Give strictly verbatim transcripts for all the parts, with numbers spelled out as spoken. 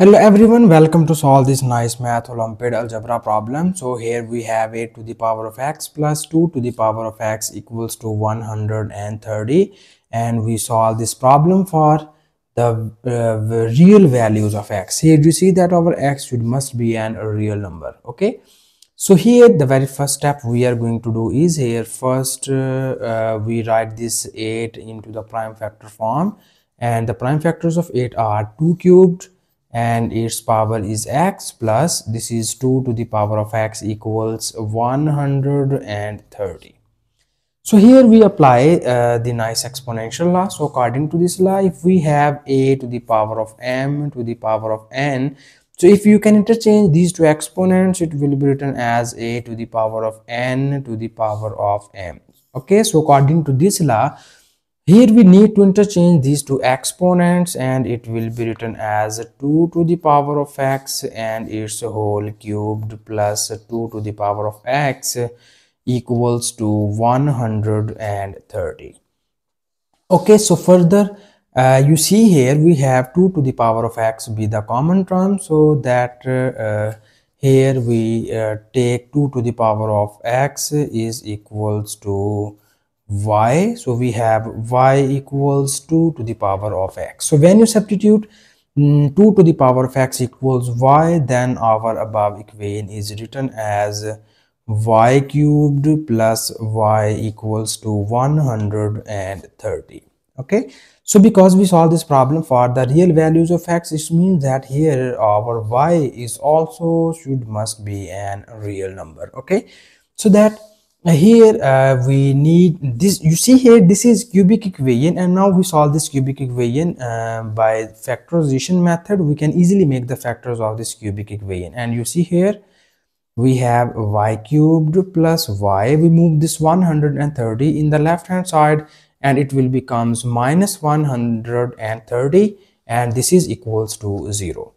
Hello everyone, welcome to solve this nice math Olympiad algebra problem. So here we have a to the power of x plus two to the power of x equals to one hundred thirty, and we solve this problem for the uh, real values of x. Here you see that our x should must be an a real number. Okay, so here the very first step we are going to do is here first uh, uh, we write this eight into the prime factor form, and the prime factors of eight are two cubed and its power is x plus this is two to the power of x equals one hundred thirty. So here we apply uh, the nice exponential law. So according to this law, if we have a to the power of m to the power of n, so if you can interchange these two exponents, it will be written as a to the power of n to the power of m. Okay, so according to this law, here we need to interchange these two exponents, and it will be written as two to the power of x and its whole cubed plus two to the power of x equals to one hundred thirty. Okay, so further uh, you see here we have two to the power of x be the common term, so that uh, here we uh, take two to the power of x is equals to y. So we have y equals two to the power of x. So when you substitute mm, two to the power of x equals y, then our above equation is written as y cubed plus y equals to one hundred thirty. Okay, so because we solve this problem for the real values of x, it means that here our y is also should must be an real number. Okay, so that here uh, we need this. You see here this is cubic equation, and now we solve this cubic equation uh, by factorization method. We can easily make the factors of this cubic equation, and you see here we have y cubed plus y. We move this one hundred thirty in the left hand side, and it will becomes minus one hundred thirty, and this is equals to zero.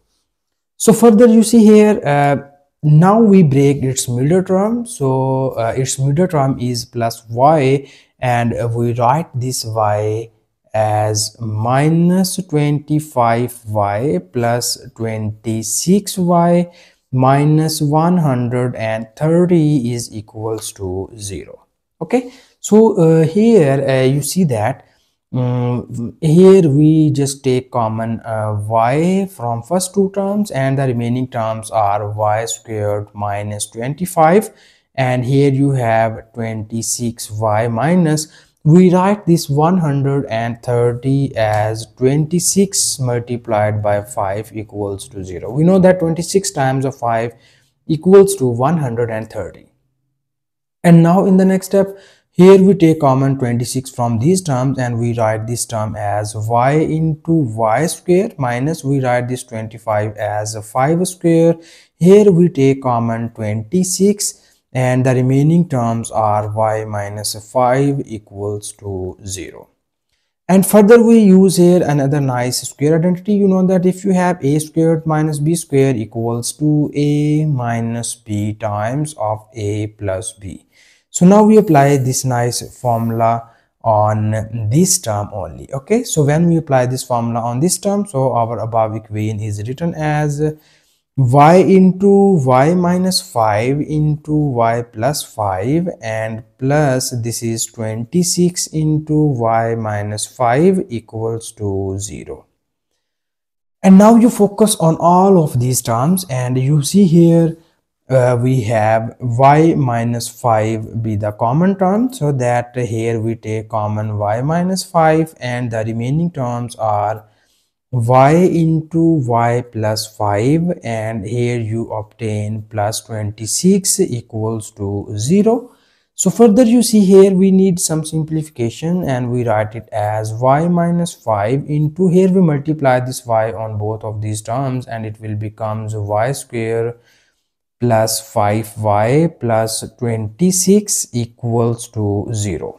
So further you see here uh, now we break its middle term, so uh, its middle term is plus y, and we write this y as minus twenty-five y plus twenty-six y minus one hundred thirty is equals to zero. Okay, so uh, here uh, you see that Um, here we just take common uh, y from first two terms, and the remaining terms are y squared minus twenty-five, and here you have twenty-six y minus, we write this one hundred thirty as twenty-six multiplied by five equals to zero. We know that twenty-six times of five equals to one hundred thirty, and now in the next step here we take common twenty-six from these terms, and we write this term as y into y square minus, we write this twenty-five as five square. Here we take common twenty-six, and the remaining terms are y minus five equals to zero. And further we use here another nice square identity. You know that if you have a squared minus b square equals to a minus b times of a plus b. So now we apply this nice formula on this term only. Okay, so when we apply this formula on this term, so our above equation is written as y into y minus five into y plus five, and plus this is twenty-six into y minus five equals to zero. And now you focus on all of these terms, and you see here Uh, we have y minus five be the common term, so that here we take common y minus five, and the remaining terms are y into y plus five, and here you obtain plus twenty-six equals to zero. So further you see here we need some simplification, and we write it as y minus five into, here we multiply this y on both of these terms, and it will becomes y square plus five y plus twenty-six equals to zero.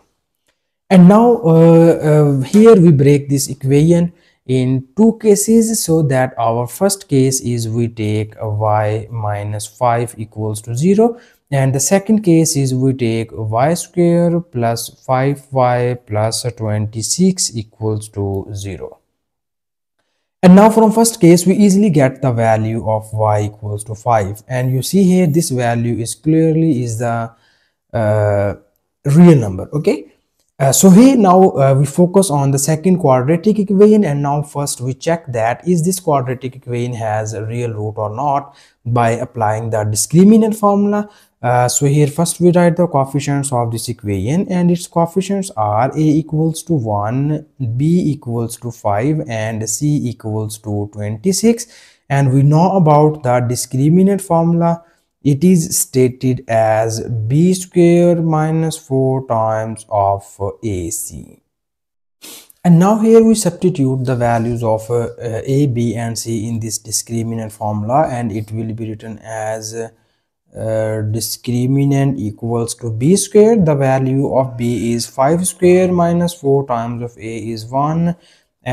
And now uh, uh, here we break this equation in two cases, so that our first case is we take y minus five equals to zero, and the second case is we take y square plus five y plus twenty-six equals to zero. And now from first case we easily get the value of y equals to five, and you see here this value is clearly is the uh, real number. Okay, uh, so here now uh, we focus on the second quadratic equation, and now first we check that is this quadratic equation has a real root or not by applying the discriminant formula. Uh, so here first we write the coefficients of this equation, and its coefficients are a equals to one, b equals to five, and c equals to twenty-six. And we know about the discriminant formula. It is stated as b square minus four times of ac. And now here we substitute the values of uh, uh, a, b and c in this discriminant formula, and it will be written as uh, Uh, discriminant equals to b square. The value of b is five square minus four times of a is one,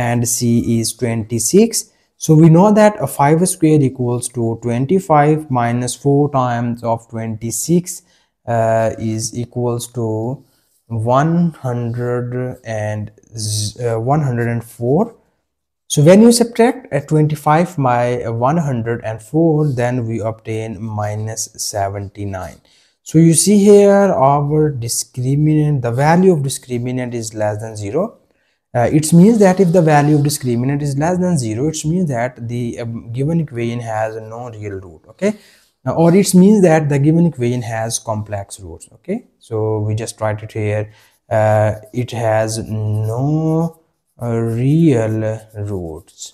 and c is twenty-six. So we know that a five square equals to twenty-five minus four times of twenty-six uh, is equals to one hundred and uh, one hundred four. So when you subtract at twenty-five by one hundred four, then we obtain minus seventy-nine. So you see here our discriminant, the value of discriminant is less than zero. Uh, it means that if the value of discriminant is less than zero, it means that the um, given equation has no real root. Okay, uh, or it means that the given equation has complex roots. Okay, so we just write it here. Uh, it has no real roots,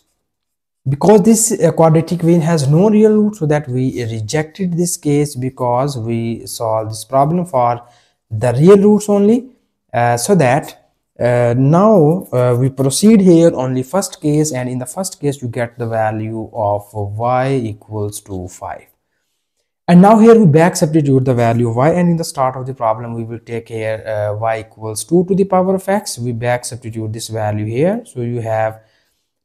because this uh, quadratic equation has no real root, so that we rejected this case because we solved this problem for the real roots only. Uh, so that uh, now uh, we proceed here only first case, and in the first case you get the value of y equals to five. And now here we back substitute the value of y, and in the start of the problem we will take here uh, y equals two to the power of x. We back substitute this value here, so you have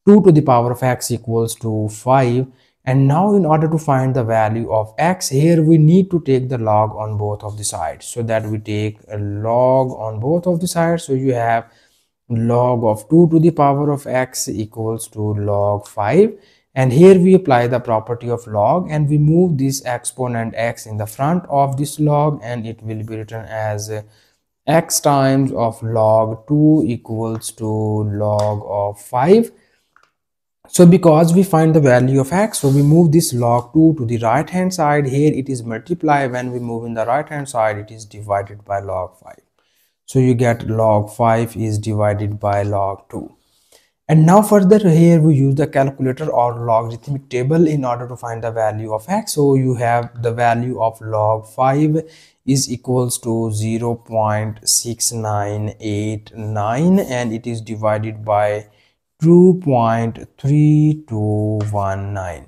two to the power of x equals to five. And now in order to find the value of x, here we need to take the log on both of the sides, so that we take a log on both of the sides. So you have log of two to the power of x equals to log five. And here we apply the property of log, and we move this exponent x in the front of this log, and it will be written as x times of log two equals to log of five. So because we find the value of x, so we move this log two to the right hand side. Here it is multiply, when we move in the right hand side it is divided by log five. So you get log five is divided by log two. And now further here we use the calculator or logarithmic table in order to find the value of x. So you have the value of log five is equals to zero point six nine eight nine, and it is divided by two point three two one nine.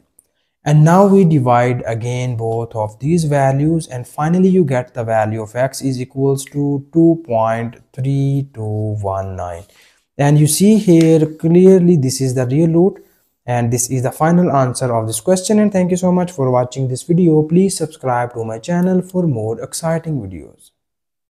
And now we divide again both of these values, and finally you get the value of x is equals to two point three two one nine. And you see here clearly this is the real root, and this is the final answer of this question. And thank you so much for watching this video. Please subscribe to my channel for more exciting videos.